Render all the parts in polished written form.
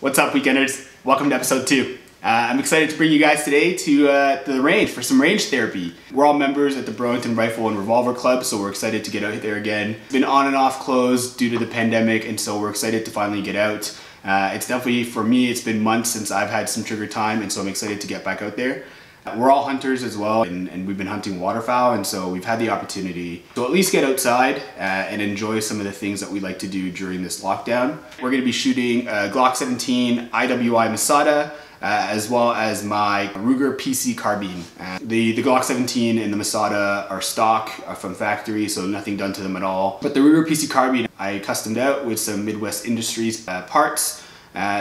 What's up, weekenders? Welcome to episode 2. I'm excited to bring you guys today to the range for some range therapy. We're all members at the Burlington Rifle and Revolver Club, so we're excited to get out there again. It's been on and off closed due to the pandemic, and so we're excited to finally get out. It's definitely, for me, it's been months since I've had some trigger time, and so I'm excited to get back out there. We're all hunters as well, and we've been hunting waterfowl, and so we've had the opportunity to at least get outside and enjoy some of the things that we like to do during this lockdown. We're going to be shooting Glock 17 IWI Masada, as well as my Ruger PC Carbine. The Glock 17 and the Masada are stock from factory, so nothing done to them at all. But the Ruger PC Carbine I customed out with some Midwest Industries parts.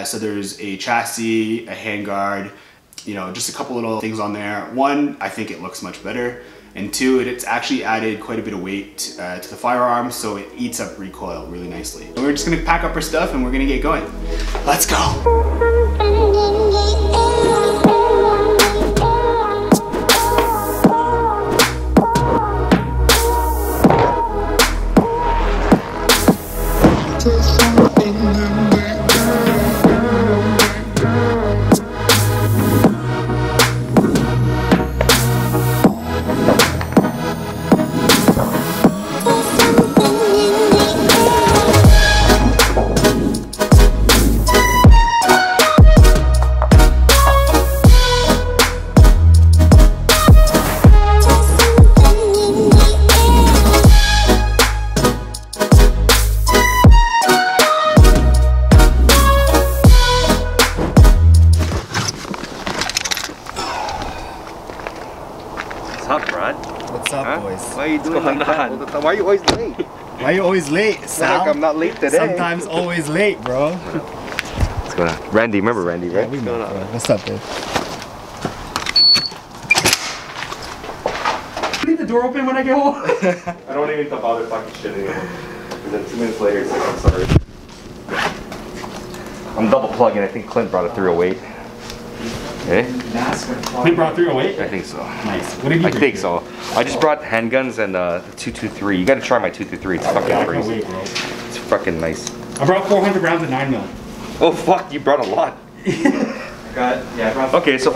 So there's a chassis, a handguard, you know, just a couple little things on there. One, I think it looks much better. And two, it's actually added quite a bit of weight to the firearm, so it eats up recoil really nicely. So we're just gonna pack up our stuff and we're gonna get going. Let's go. Why are you always late? Why are you always late, Sal? Like I'm not late today. Sometimes always late, bro. What's going on? Randy, remember Randy, right? Yeah, we met, bro. What's up, dude? Leave the door open when I get home. I don't even bother fucking shit anymore. Because then 2 minutes later, it's like, I'm sorry. I'm double plugging. I think Clint brought a 308. Eh? They brought 308? I think so. Nice. What did you bring? I think so. I just brought handguns and 223. You gotta try my 223. It's fucking crazy. It's fucking nice. I brought 400 rounds of 9mm. Oh fuck, you brought a lot. I got, yeah, I brought. Okay, so if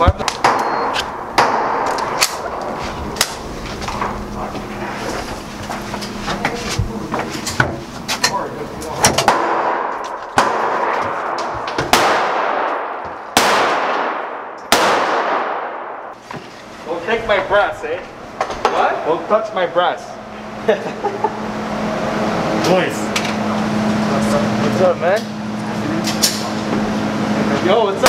my brass, eh? What? Don't touch my brass. Boys. What's up, man? Yo, what's up?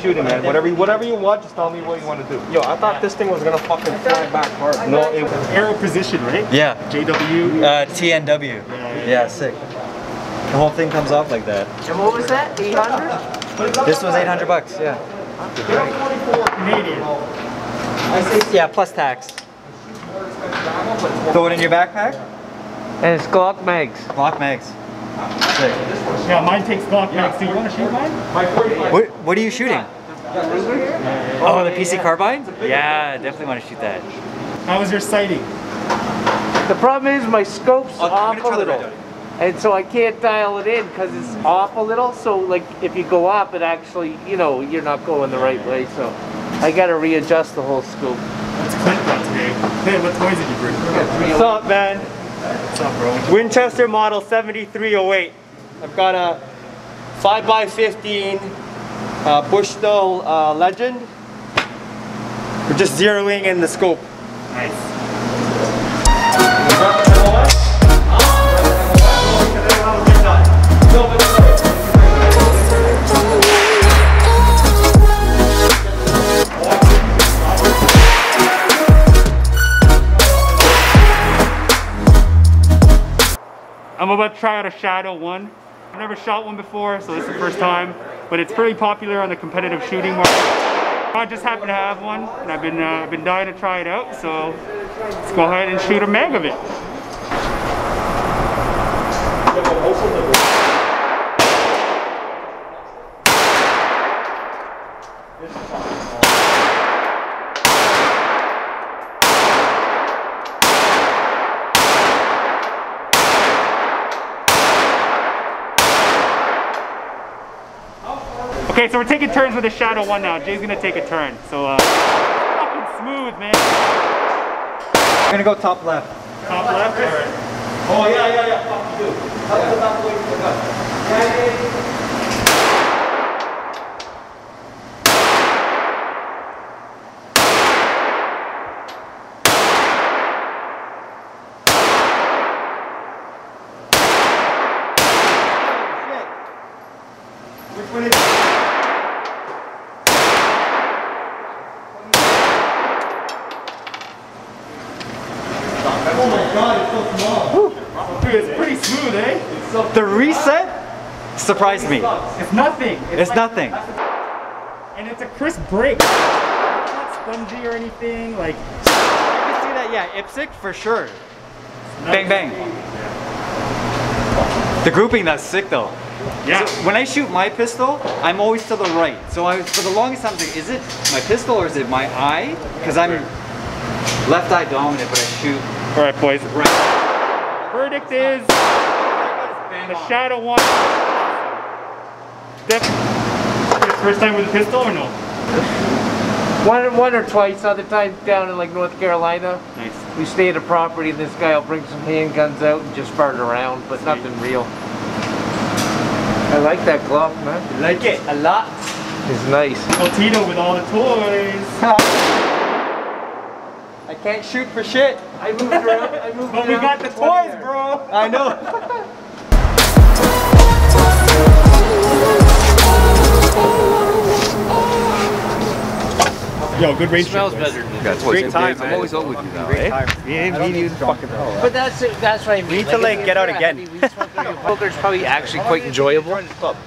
Shooting, man. Whatever you want, just tell me what you want to do. Yo, I thought this thing was gonna fucking fly back hard. No, it was arrow position, right? Yeah. JW. TNW. Yeah, sick. The whole thing comes off like that. And what was that? 800? This was 800 bucks. Yeah. Canadian. Yeah, plus tax. Throw it in your backpack. And it's Glock mags. Glock mags. Sick. Yeah, mine takes Glock mags. Do you want to shoot mine? What are you shooting? Oh, the PC Carbine? Yeah, definitely want to shoot that. How was your sighting? The problem is my scope's off a little. And so I can't dial it in because it's off a little. So like if you go up, it actually, you know, you're not going the right way. So I got to readjust the whole scope. What's Clint got today? Hey, what toys did you bring? What's up, man? What's up, bro? Winchester model 7308. I've got a 5x15 Bushnell Legend. We're just zeroing in the scope. Nice. I'm about to try out a Shadow One. I've never shot one before, so this is the first time, but it's pretty popular on the competitive shooting market. I just happen to have one, and I've been dying to try it out, so let's go ahead and shoot a mag of it. Okay, so we're taking turns with the Shadow One now. Jay's gonna take a turn. So, fucking smooth, man. We're gonna go top left. Top left? Right. Oh, yeah, fuck you. Top left, top left, top left. Shit. Which one is it? Oh my god, it's so small. Woo. Dude, it's pretty smooth, eh? So the reset surprised me. It's nothing. It's like nothing. And it's a crisp break. It's not spongy or anything. Like, I can see that, yeah, IPSC for sure. Bang, bang. Yeah. The grouping, that's sick though. Yeah. So when I shoot my pistol, I'm always to the right. So I, for the longest time, I was like, is it my pistol or is it my eye? Because I'm left eye dominant, but I shoot. All right, boys. Right. Verdict is the Shadow One. First time with a pistol or no? One or twice. Other times down in like North Carolina. Nice. We stay at a property and this guy will bring some handguns out and just fart around, but sweet. Nothing real. I like that Glock, man. You like it a lot. It's nice. Tito with all the toys. I can't shoot for shit. I moved around. But we got the toys, bro. I know. Yo, good range. Smells better. Great time. I'm always old with you now. Great time. But that's what I mean. We need to like get out again. Poker's probably actually quite enjoyable.